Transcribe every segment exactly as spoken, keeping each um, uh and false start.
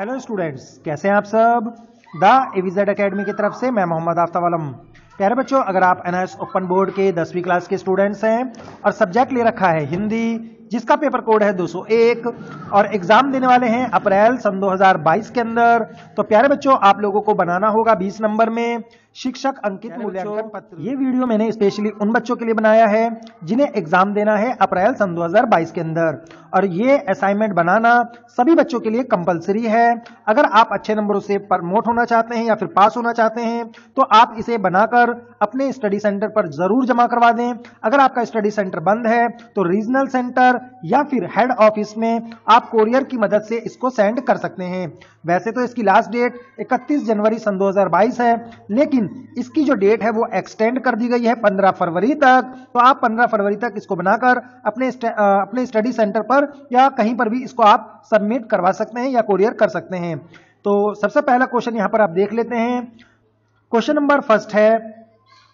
Hello students, कैसे हैं आप सब। द एवीजेड एकेडमी की तरफ से मैं मोहम्मद आफताब आलम। प्यारे बच्चों, अगर आप एनआईओएस ओपन बोर्ड के दसवीं क्लास के स्टूडेंट्स हैं और सब्जेक्ट ले रखा है हिंदी, जिसका पेपर कोड है दो सौ एक और एग्जाम देने वाले हैं अप्रैल सन दो हज़ार बाईस के अंदर, तो प्यारे बच्चों आप लोगों को बनाना होगा बीस नंबर में शिक्षक अंकित मूल्यांकन पत्र। ये वीडियो मैंने स्पेशली उन बच्चों के लिए बनाया है जिन्हें एग्जाम देना है अप्रैल सन दो हज़ार बाईस के अंदर, और ये असाइनमेंट बनाना सभी बच्चों के लिए कंपलसरी है। अगर आप अच्छे नंबरों से प्रमोट होना चाहते हैं या फिर पास होना चाहते हैं तो आप इसे बनाकर अपने स्टडी सेंटर पर जरूर जमा करवा दें। अगर आपका स्टडी सेंटर बंद है तो रीजनल सेंटर या फिर हेड ऑफिस में आप कोरियर की मदद से इसको सेंड कर सकते हैं। वैसे तो इसकी लास्ट डेट इकतीस जनवरी सन दो हज़ार बाईस है, लेकिन इसकी जो डेट है वो एक्सटेंड कर दी गई है पंद्रह फरवरी तक। तो आप पंद्रह फरवरी तक इसको बनाकर अपने अपने स्टडी सेंटर पर या कहीं पर भी इसको आप सबमिट करवा सकते हैं या कोरियर कर सकते हैं। तो सबसे पहला क्वेश्चन यहां पर आप देख लेते हैं। क्वेश्चन नंबर फर्स्ट है,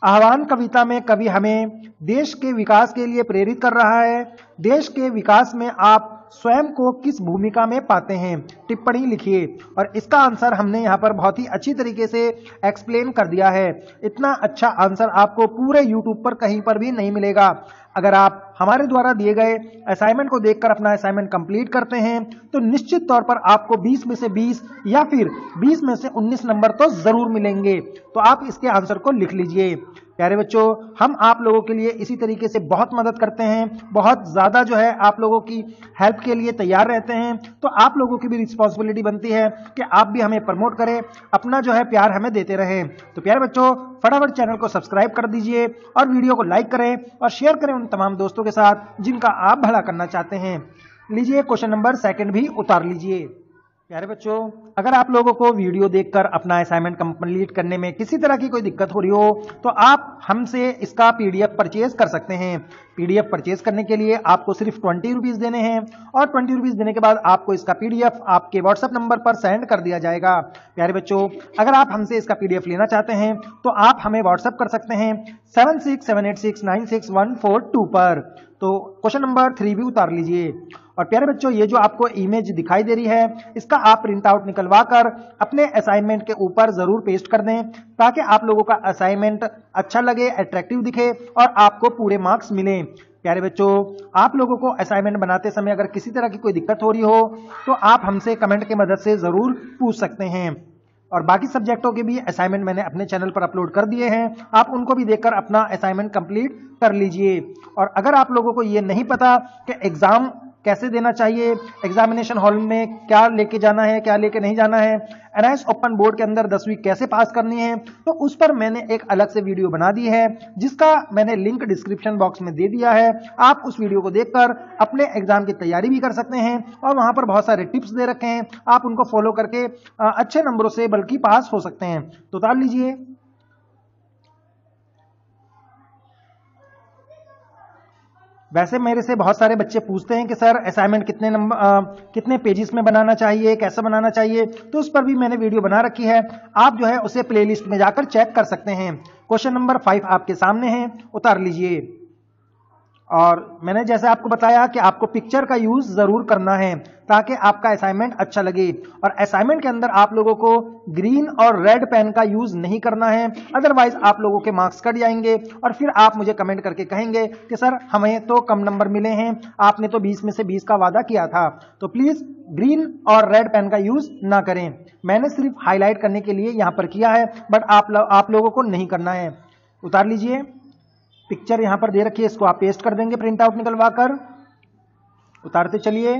आह्वान कविता में कवि हमें देश के विकास के लिए प्रेरित कर रहा है। देश के विकास में आप स्वयं को किस भूमिका में पाते हैं, टिप्पणी लिखिए। और इसका आंसर हमने यहाँ पर बहुत ही अच्छी तरीके से एक्सप्लेन कर दिया है। इतना अच्छा आंसर आपको पूरे यूट्यूब पर कहीं पर भी नहीं मिलेगा। अगर आप हमारे द्वारा दिए गए असाइनमेंट को देखकर अपना असाइनमेंट कंप्लीट करते हैं तो निश्चित तौर पर आपको बीस में से बीस या फिर बीस में से उन्नीस नंबर तो जरूर मिलेंगे। तो आप इसके आंसर को लिख लीजिए। प्यारे बच्चों, हम आप लोगों के लिए इसी तरीके से बहुत मदद करते हैं, बहुत ज़्यादा जो है आप लोगों की हेल्प के लिए तैयार रहते हैं। तो आप लोगों की भी रिस्पॉन्सिबिलिटी बनती है कि आप भी हमें प्रमोट करें, अपना जो है प्यार हमें देते रहें। तो प्यारे बच्चों, फटाफट चैनल को सब्सक्राइब कर दीजिए और वीडियो को लाइक करें और शेयर करें उन तमाम दोस्तों के साथ जिनका आप भला करना चाहते हैं। लीजिए, क्वेश्चन नंबर सेकंड भी उतार लीजिए। प्यारे बच्चों, अगर आप लोगों को वीडियो देखकर अपना असाइनमेंट कंप्लीट करने में किसी तरह की कोई दिक्कत हो रही हो तो आप हमसे इसका पीडीएफ परचेज कर सकते हैं। पीडीएफ परचेज करने के लिए आपको सिर्फ ट्वेंटी रुपीज़ देने हैं और ट्वेंटी रुपीज़ देने के बाद आपको इसका पीडीएफ आपके व्हाट्सएप नंबर पर सेंड कर दिया जाएगा। प्यारे बच्चों, अगर आप हमसे इसका पीडीएफ लेना चाहते हैं तो आप हमें व्हाट्सएप कर सकते हैं seven six seven eight six nine six one four two पर। तो क्वेश्चन नंबर थ्री भी उतार लीजिए। और प्यारे बच्चों, ये जो आपको इमेज दिखाई दे रही है इसका आप प्रिंट आउट निकलवा कर अपने असाइनमेंट के ऊपर ज़रूर पेस्ट कर दें ताकि आप लोगों का असाइनमेंट अच्छा लगे, अट्रैक्टिव दिखे और आपको पूरे मार्क्स मिलें। प्यारे बच्चों, आप लोगों को असाइनमेंट बनाते समय अगर किसी तरह की कोई दिक्कत हो रही हो तो आप हमसे कमेंट की मदद से ज़रूर पूछ सकते हैं। और बाकी सब्जेक्टों के भी असाइनमेंट मैंने अपने चैनल पर अपलोड कर दिए हैं, आप उनको भी देखकर अपना असाइनमेंट कंप्लीट कर लीजिए। और अगर आप लोगों को ये नहीं पता कि एग्ज़ाम कैसे देना चाहिए, एग्जामिनेशन हॉल में क्या लेके जाना है, क्या लेके नहीं जाना है, एनआईओएस ओपन बोर्ड के अंदर दसवीं कैसे पास करनी है, तो उस पर मैंने एक अलग से वीडियो बना दी है जिसका मैंने लिंक डिस्क्रिप्शन बॉक्स में दे दिया है। आप उस वीडियो को देखकर अपने एग्जाम की तैयारी भी कर सकते हैं और वहाँ पर बहुत सारे टिप्स दे रखे हैं, आप उनको फॉलो करके अच्छे नंबरों से बल्कि पास हो सकते हैं। तो उतार लीजिए। वैसे मेरे से बहुत सारे बच्चे पूछते हैं कि सर असाइनमेंट कितने नंबर कितने पेजेस में बनाना चाहिए, कैसे बनाना चाहिए, तो उस पर भी मैंने वीडियो बना रखी है, आप जो है उसे प्लेलिस्ट में जाकर चेक कर सकते हैं। क्वेश्चन नंबर फाइव आपके सामने है, उतार लीजिए। और मैंने जैसे आपको बताया कि आपको पिक्चर का यूज़ ज़रूर करना है ताकि आपका असाइनमेंट अच्छा लगे। और असाइनमेंट के अंदर आप लोगों को ग्रीन और रेड पेन का यूज़ नहीं करना है, अदरवाइज आप लोगों के मार्क्स कट जाएंगे और फिर आप मुझे कमेंट करके कहेंगे कि सर हमें तो कम नंबर मिले हैं, आपने तो बीस में से बीस का वादा किया था। तो प्लीज़ ग्रीन और रेड पेन का यूज़ ना करें। मैंने सिर्फ हाईलाइट करने के लिए यहाँ पर किया है, बट आप, लो, आप लोगों को नहीं करना है। उतार लीजिए। पिक्चर यहां पर दे रखी है, इसको आप पेस्ट कर देंगे प्रिंट आउट निकलवा कर। उतारते चलिए।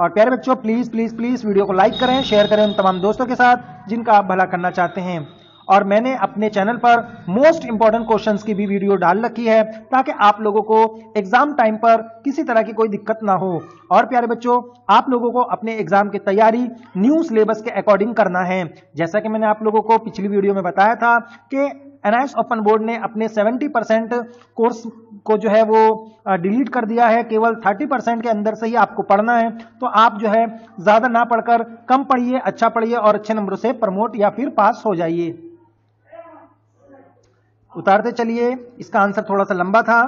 और प्यारे बच्चों, प्लीज प्लीज प्लीज वीडियो को लाइक करें, शेयर करें उन तमाम दोस्तों के साथ जिनका आप भला करना चाहते हैं। और मैंने अपने चैनल पर मोस्ट इंपॉर्टेंट क्वेश्चंस की भी वीडियो डाल रखी है ताकि आप लोगों को एग्जाम टाइम पर किसी तरह की कोई दिक्कत ना हो। और प्यारे बच्चों, आप लोगों को अपने एग्जाम की तैयारी न्यू सिलेबस के अकॉर्डिंग करना है। जैसा कि मैंने आप लोगों को पिछली वीडियो में बताया था कि एनआईओएस ओपन बोर्ड ने अपने सत्तर परसेंट कोर्स को जो है वो डिलीट कर दिया है, केवल तीस परसेंट के अंदर से ही आपको पढ़ना है। तो आप जो है ज़्यादा ना पढ़कर कम पढ़िए, अच्छा पढ़िए और अच्छे नंबरों से प्रमोट या फिर पास हो जाइए। उतारते चलिए। इसका आंसर थोड़ा सा लंबा था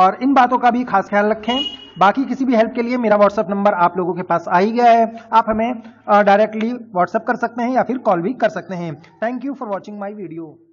और इन बातों का भी खास ख्याल रखें। बाकी किसी भी हेल्प के लिए मेरा व्हाट्सअप नंबर आप लोगों के पास आ ही गया है, आप हमें डायरेक्टली व्हाट्सअप कर सकते हैं या फिर कॉल भी कर सकते हैं। Thank you for watching my video.